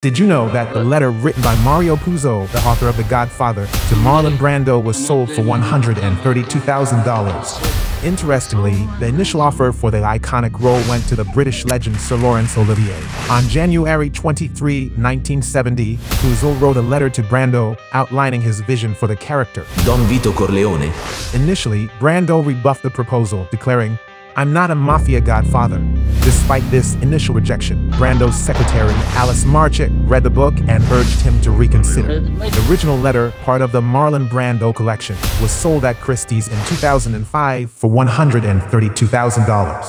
Did you know that the letter written by Mario Puzo, the author of The Godfather, to Marlon Brando was sold for $132,000? Interestingly, the initial offer for the iconic role went to the British legend Sir Laurence Olivier. On January 23, 1970, Puzo wrote a letter to Brando, outlining his vision for the character. Don Vito Corleone. Initially, Brando rebuffed the proposal, declaring, "I'm not a mafia godfather." Despite this initial rejection, Brando's secretary, Alice Marchak, read the book and urged him to reconsider. The original letter, part of the Marlon Brando collection, was sold at Christie's in 2005 for $132,000.